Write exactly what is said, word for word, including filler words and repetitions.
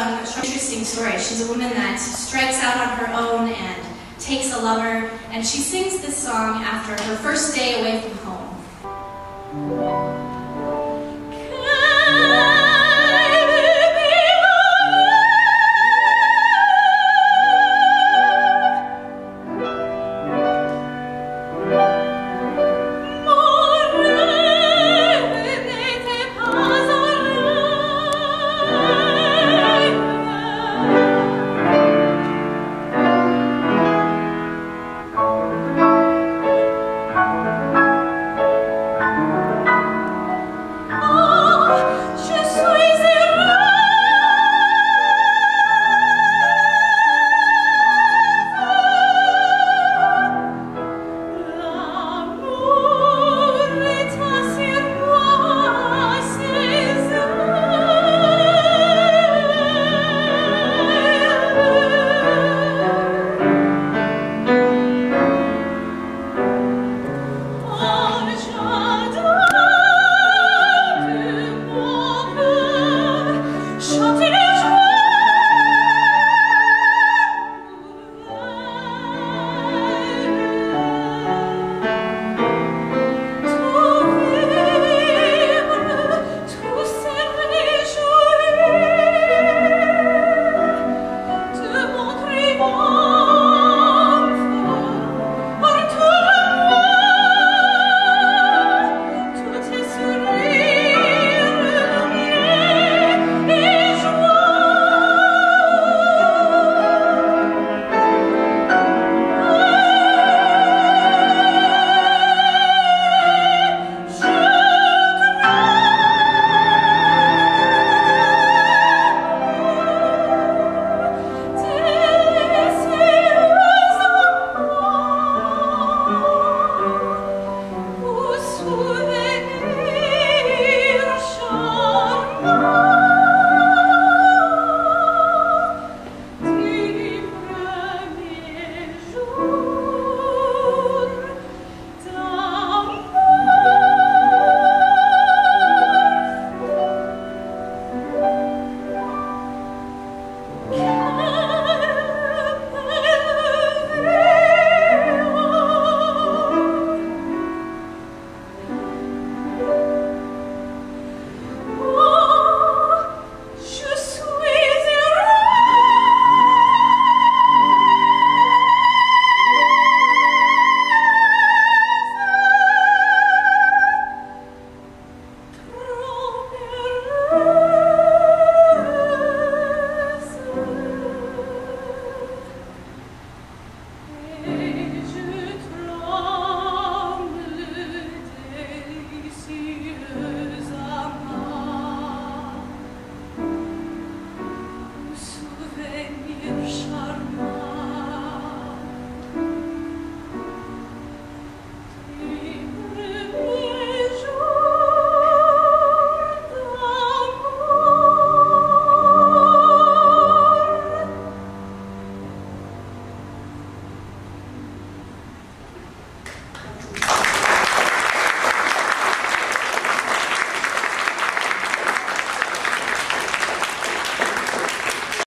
um, interesting story. She's a woman that strikes out on her own and takes a lover, and she sings this song after her first day away from home.